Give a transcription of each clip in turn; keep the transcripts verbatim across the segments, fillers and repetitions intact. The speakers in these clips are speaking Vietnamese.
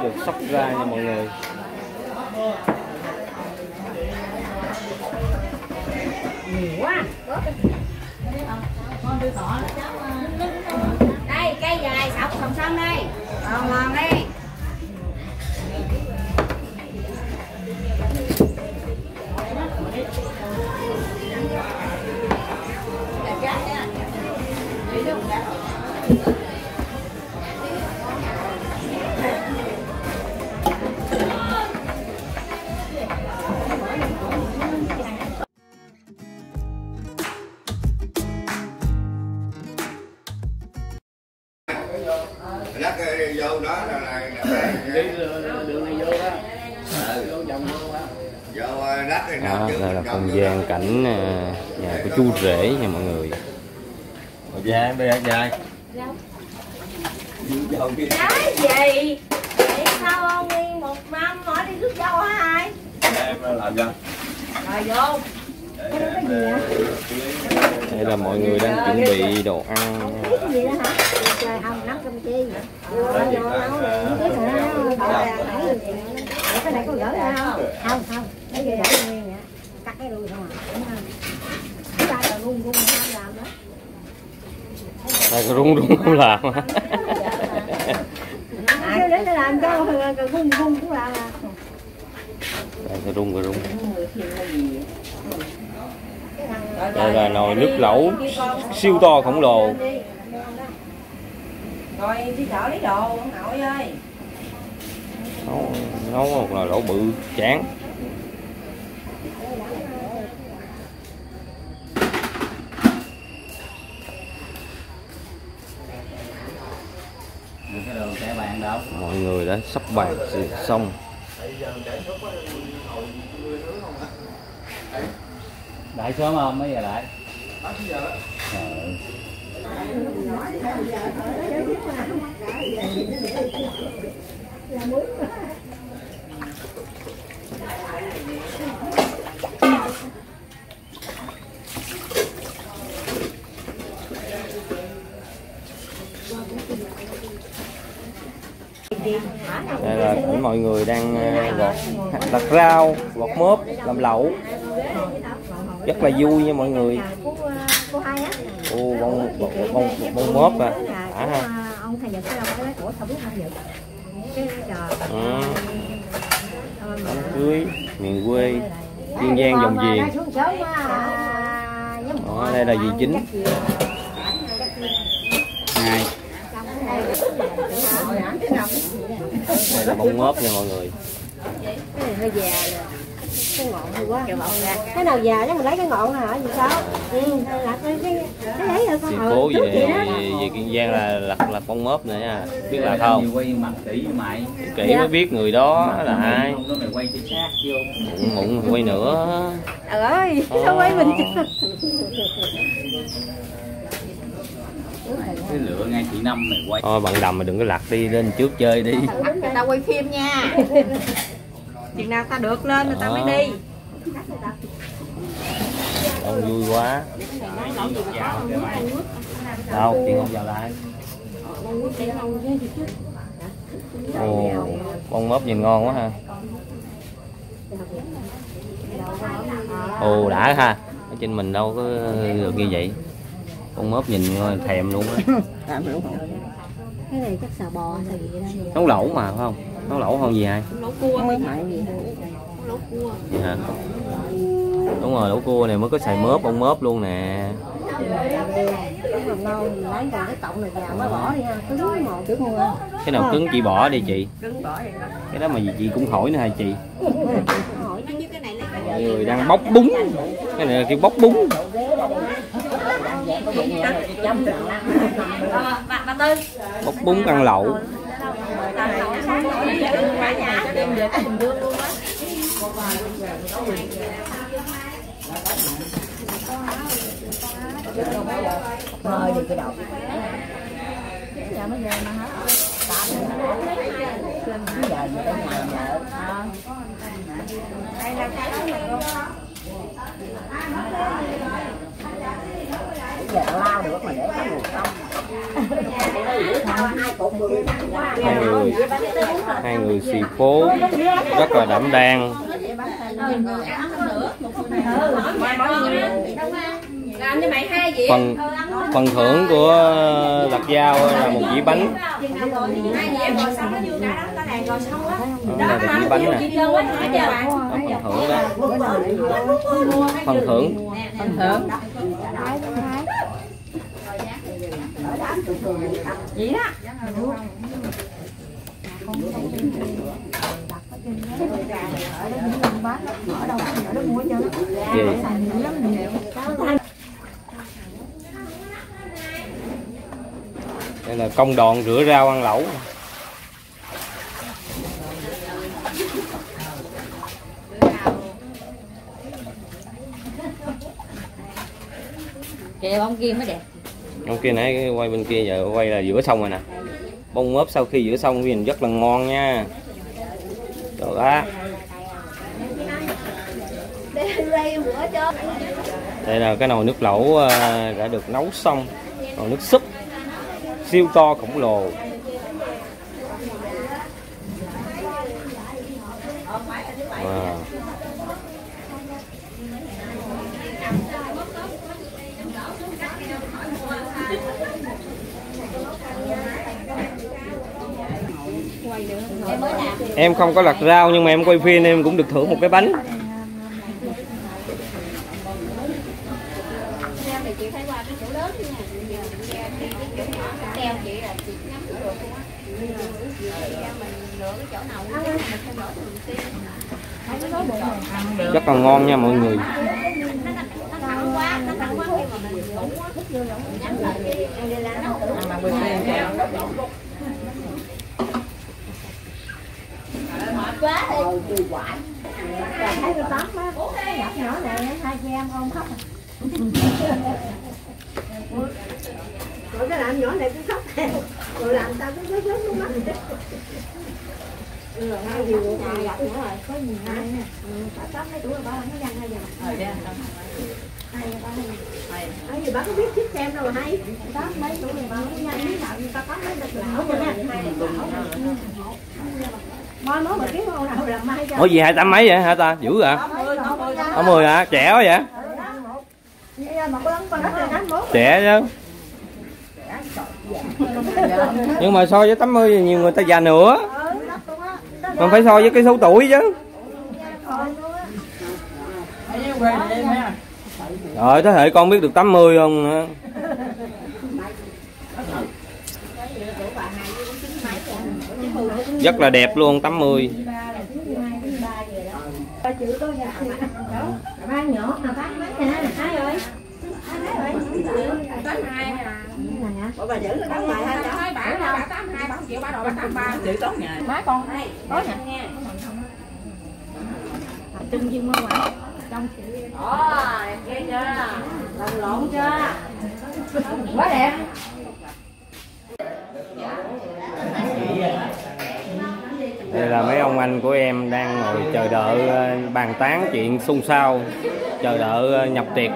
đã được xóc ra nha mọi người. Đây cây dài sọc sòng sông đây, còn ngon đây. Lát vô đó là này đi đường này vô đó. Vô vòng vô đó. Đó, đây là không gian cảnh nhà của chú rể nha mọi người. Ở nhà bây giờ dài. Cái gì? Vậy sao ông Nguyên một năm nói đi rước dâu hả ai? Em làm dâu. Rồi vô. Đây là mọi người đang chuẩn bị đồ ăn. Cái gì đó hả? Trời ông nấu cơm chi? Vô vô nấu đi. Cái này có gỡ ra không? Không không. Cái gì gỡ nguyên vậy? Cắt cái đuôi không à? Cái ba là rung rung không làm đó. Đây có rung rung không làm hả? Cái đấy nó làm cho rung rung cũng làm à. Đây có rung có rung. Đây là nồi nước lẩu siêu to khổng lồ. Rồi đi chợ lấy đồ ông nội ơi. Nấu, nấu một nồi lẩu bự chán. Mọi người đã sắp bàn xong. Đại sớm không? Mấy giờ lại? tám giờ. Đây là mọi người đang gọt lặt rau, gọt mớp, làm lẩu. Rất là vui nha mọi người. Ô bông bông bông mớp à. Hả ha. Ông thầy Nhật của không biết Nhật. Cưới miền quê Kiên Giang dòng Giềng. Đó, đây là dì chính. Hai. Đây là bông mớp nha mọi người. Cái ngọn quá. Cái nào già chắc mình lấy cái ngọn hả? Gì sao? Ừ, là cái cái cái ấy rồi con. Sì Phố về, về, về Kiên Giang là lặt là bông mớp nữa nha. Biết là không? Kỹ mới biết người đó là ai. Mụn mụn quay nữa. Trời ơi, sao quay mình? Cái lựa ngay chị Năm này quay. Thôi bạn đầm mà đừng có lặt đi, lên trước chơi đi. Tao quay phim nha. Chuyện nào ta được lên là ta mới đi. Ông vui quá. Đâu, chuyện không vào lại. Ồ, bông mớp nhìn ngon quá ha. Ồ, đã ha. Ở trên mình đâu có được như vậy. Bông mớp nhìn thèm luôn á. Cái này chắc xà bò hay gì vậy đó. Nấu lẩu mà phải không? Nấu lẩu không gì ai? Lẩu cua. Lẩu cua. Dạ. Đúng rồi, lẩu cua này mới có xài mớp, bông mớp luôn nè. Cái nào cứng chị bỏ đi chị. Cái đó mà chị cũng hỏi nữa hả chị? Mọi người đang bóc bún. Cái này là cái bóc bún. Bóc bún ăn lẩu. Giờ lao được mà để nó buồn không. Hai người xì phố rất là đảm đang. Phần phần thưởng của Lạc Dao là một dĩa bánh. Đó là dĩa bánh nè. Phần thưởng đó. Phần thưởng. Phần thưởng. Vậy đó. Đây là công đoạn rửa rau ăn lẩu. Kìa ông kia mới đẹp. Ông kia nãy quay bên kia, giờ quay là rửa xong rồi nè. Bông ốp sau khi rửa xong nhìn rất là ngon nha. Trời á. Đây là cái nồi nước lẩu đã được nấu xong. Nồi nước súp siêu to khổng lồ. Wow. Em không có lặt rau nhưng mà em quay phim em cũng được thưởng một cái bánh. Rất là ngon nha mọi người. Quá đi. Ủa gì hai tám mấy vậy hả ta? Dữ à? Tám mươi hả? Trẻ quá vậy? Trẻ chứ. Nhưng mà so với tám mươi nhiều người ta già nữa. Mình phải so với cái số tuổi chứ. Rồi thế hệ con biết được tám mươi không? Rất là đẹp luôn, tám mươi. Quá đẹp. Đây là mấy ông anh của em đang ngồi chờ đợi, bàn tán chuyện xôn xao, chờ đợi nhập tiệc.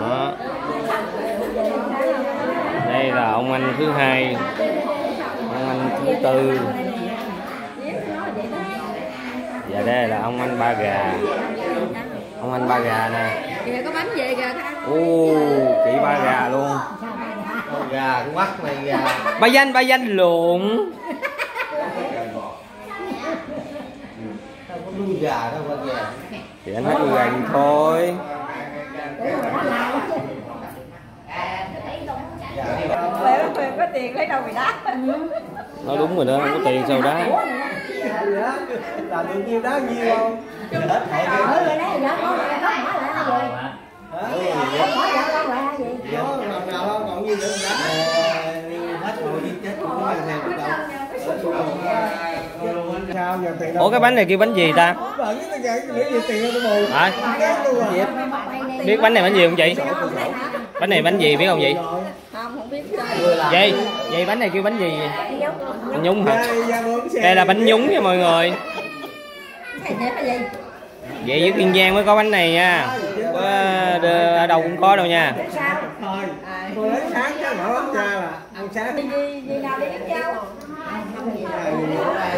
Đó. Đây là ông anh thứ hai, ông anh thứ tư, và đây là ông anh ba gà. Ông anh ba gà nè. Kìa có bánh về kìa. Ô, kỹ ba gà luôn. Gà con mắt này gà. Ba danh ba danh lộn. Nuôi gà đâu con gà. Thì anh nói nuôi gà thôi. Có tiền lấy đâu đá. Nó đúng rồi đó, không có tiền sao đá. Là được nhiêu đá nhiêu không? Ủa cái bánh này kêu bánh gì ta? À, biết bánh này bánh gì không chị? Bánh này bánh gì biết không chị? Vậy, vậy bánh này kêu bánh gì? Bánh nhúng hả? Đây là bánh nhúng nha mọi người. Vậy với Kiên Giang mới có bánh này nha. ở đâu cũng có đâu nha. Cô lấy sáng chứ mở ấm ra là ăn sáng.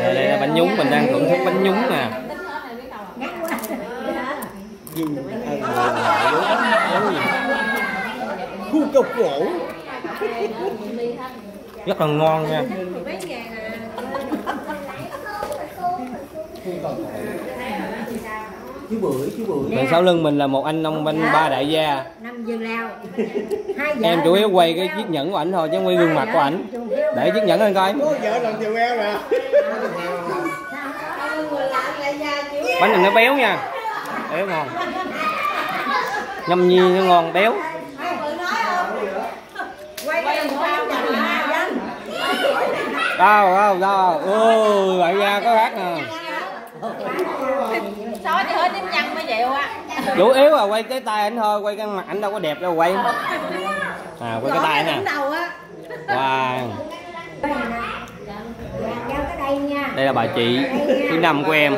Đây, đây là bánh nhúng, mình đang thưởng thức bánh nhúng nè. Rất là ngon nha. Chú bưởi, chú bưởi. Đằng sau lưng mình là một anh nông banh ba đại gia. Năm Dương Lao. Em chủ yếu quay cái chiếc nhẫn của ảnh thôi chứ quay gương mặt của ảnh. Để chiếc nhẫn lên coi. Bánh này nó béo nha. Béo ngon. Nhâm nhi nó ngon béo. Đâu đâu đâu. Ôi đại gia có hát nè. Chủ yếu là quay cái tay anh thôi, quay cái mặt anh đâu có đẹp đâu quay. À quay cái tay anh nè. Wow. Đây là bà chị thứ năm của em.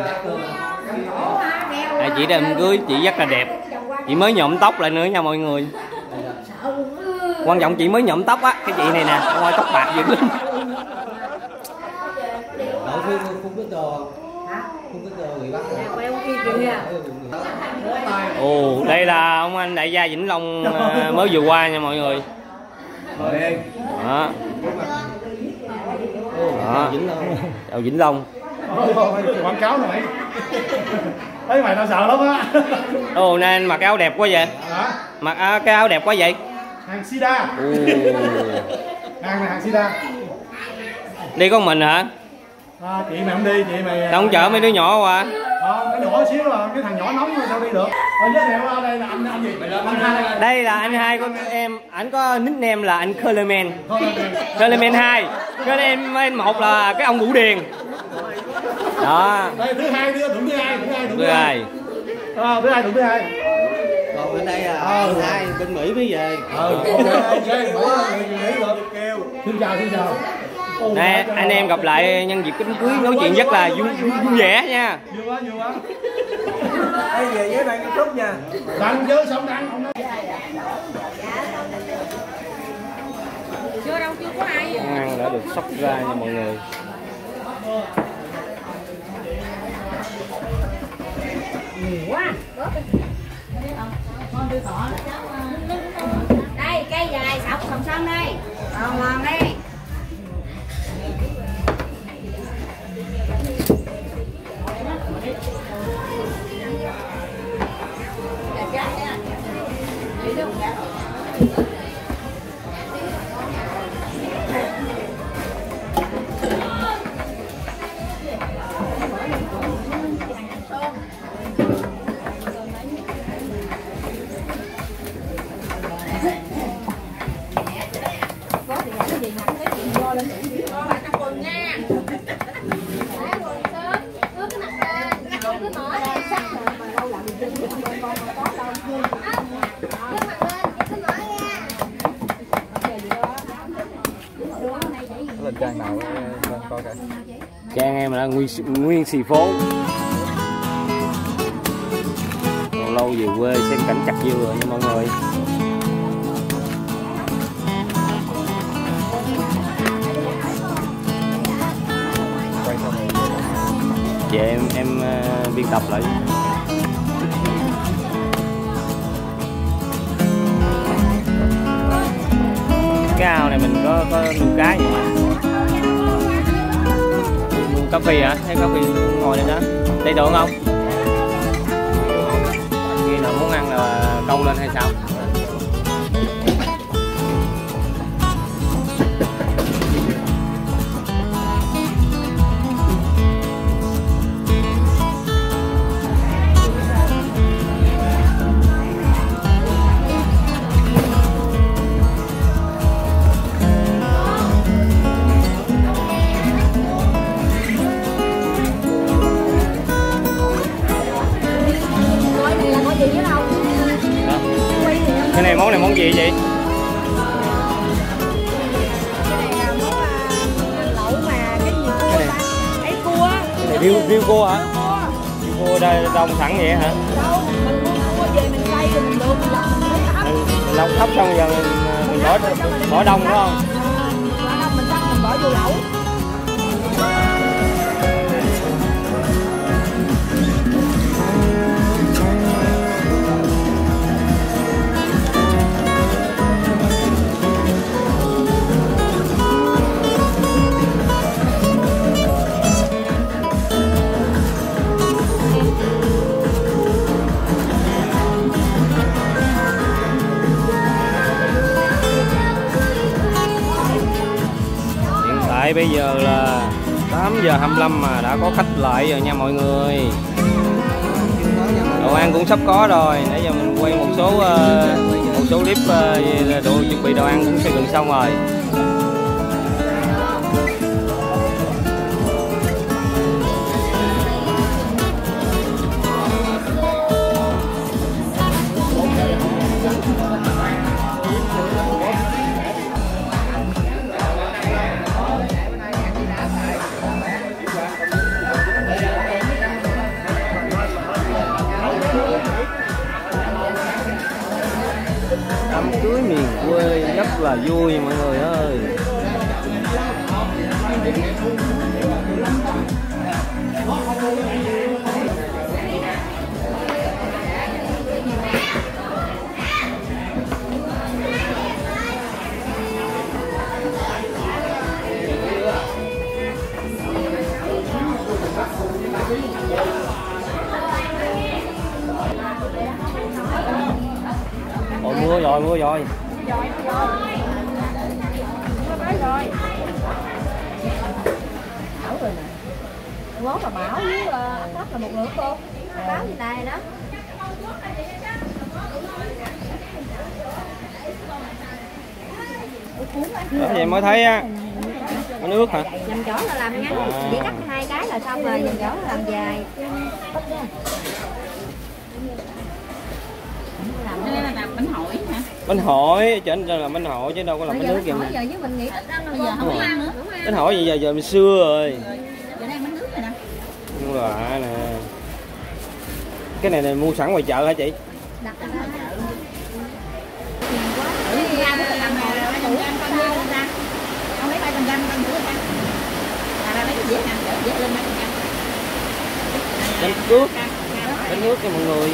À, chị đêm cưới chị rất là đẹp. Chị mới nhuộm tóc lại nữa nha mọi người. Quan trọng chị mới nhuộm tóc á, cái chị này nè, coi tóc bạc dữ lắm. Ồ, đây là ông anh đại gia Vĩnh Long mới vừa qua nha mọi người. Đó. Đó. Chào Vĩnh Long. Quảng cáo này. Thấy mày tao sợ lắm á. Ồ, nay anh mặc áo đẹp quá vậy. Mặc cái áo đẹp quá vậy. Hàng Sida. Hàng này hàng Sida. Đi con mình hả? À, chị mày không đi, chị mày không chở mấy đứa nhỏ qua. Ờ, cái nhỏ xíu là cái thằng nhỏ nóng rồi sao đi được. Ờ, giới thiệu ở đây là anh anh gì? Anh hai. Đây là anh hai của em, ảnh có nickname là anh Coleman. Coleman hai. Cái em em một là cái ông Vũ Điền. Đó. Đây thứ hai đứa thủng thứ hai, thứ hai thủng thứ hai. Ờ, thứ hai thủng thứ hai. Còn bên đây là thứ hai bên Mỹ mới về. Ờ, về kêu. Xin chào, xin chào. Nè, anh em gặp lại nhân dịp đám cưới nói chuyện rất là vui vẻ nha. Vui quá, vui quá. Đây về với bạn chút nha. Đăng chứ xong đăng không nói. Chưa đâu, chưa có ai. Ăn đã được sắp ra nha mọi người. Quá. Đây, cây dài sọc sòng sông đây. Còn ngon đây. Trang nào con coi kìa. Trang em là Nguyên, Nguyên Sì Phố. Còn lâu về quê xem cảnh chặt dưa rồi nha mọi người. Vậy em em uh, biên tập lại. Cái ao này mình có có nuôi cá nhưng mà cà phê hả? Thấy cà phê ngồi lên đó. Đây được không? Khi nào muốn ăn là câu lên hay sao? Cái này món này món gì vậy? Cái này là món lẩu mà cái gì cua ta? Ấy cua. Cái này riêu riêu cua hả? Riêu cua đây đông sẵn vậy hả? Đâu, mình mua cua về mình quay rồi mình luộc. lọc thóc xong giờ mình bỏ bỏ đông đúng không? Bỏ đông mình xong mình bỏ vô lẩu. Bây giờ là tám giờ hai mươi lăm mà đã có khách lại rồi nha mọi người. Đồ ăn cũng sắp có rồi. Nãy giờ mình quay một số một số clip về đồ chuẩn bị đồ ăn cũng sẽ gần xong rồi. Rất là vui mọi người ơi. Ôi, mưa rồi, mưa rồi. Rồi, rồi. Bão rồi nè. Ngón là bão với đất là một lượt cô. Bão như này đó. Đó vậy mới thấy á. Nó nước hả? Dầm giỏ là làm ngắn, chỉ cắt hai cái là xong rồi, dầm giỏ là làm dài. Bánh hỏi hả? Bánh hỏi, chứ anh làm bánh hỏi chứ đâu có làm bánh nước kìa. Bây giờ với mình nghĩ bây giờ không ăn nữa. Bánh hỏi gì giờ giờ mình xưa rồi. Giờ đang bánh nước rồi nè. Đúng rồi nè. Cái này này mua sẵn ngoài chợ hả chị? Đặt ra chợ. Không lấy ba trăm gram con nữa ta. Là lấy dĩa nè, dĩa lên ba trăm gram. Bánh nước. Bánh nước cho mọi người.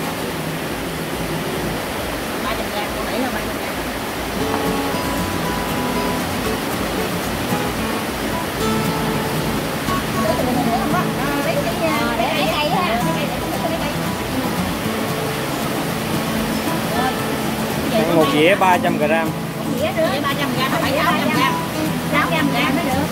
Một dĩa ba trăm gram. Dĩa được ba trăm gram phải sáu trăm gram. sáu trăm gram mới được.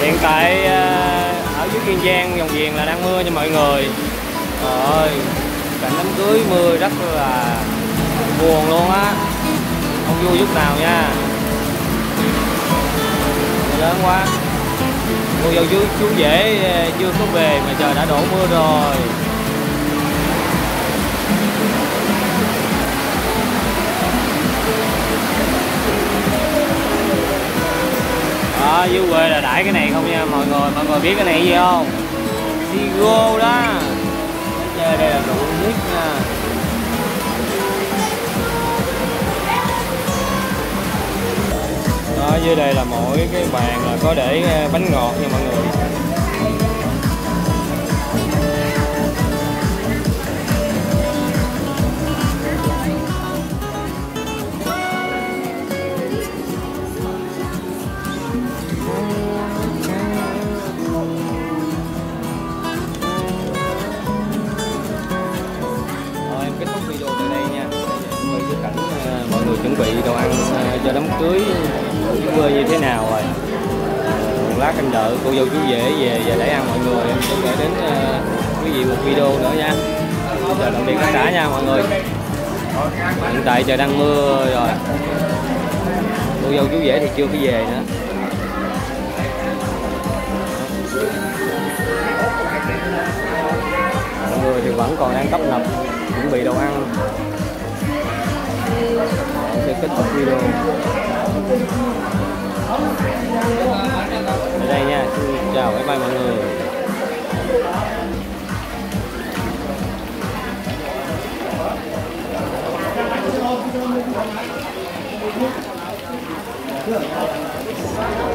Hiện tại ở dưới Kiên Giang Dòng Giềng là đang mưa nha mọi người. Trời ơi, cảnh đám cưới mưa rất là buồn luôn á. Không vui chút nào nha. Trời lớn quá. Cô dâu chú, chú dễ chưa có về mà trời đã đổ mưa rồi. Đó, dưới quê là đãi cái này không nha mọi người. Mọi người biết cái này gì không? Sigo đó. Trời, đây là đồ nước nha. Ở dưới đây là mỗi cái bàn là có để bánh ngọt nha mọi người. Rồi em kết thúc video tại đây nha. Mọi người cảnh mọi người chuẩn bị đồ ăn cho đám cưới mưa như thế nào rồi. Một lát em đợi cô dâu chú rể về và để ăn mọi người, em sẽ gửi đến quý vị một video nữa nha. Giờ tạm biệt tất cả nha mọi người. Hiện tại trời đang mưa rồi. Cô dâu chú rể thì chưa có về nữa. Mọi người thì vẫn còn đang tấp nập chuẩn bị đồ ăn. Em sẽ kết thúc video. Ở đây nha, xin chào bye bye mọi người. Hãy subscribe cho kênh Nguyên Sì Phố.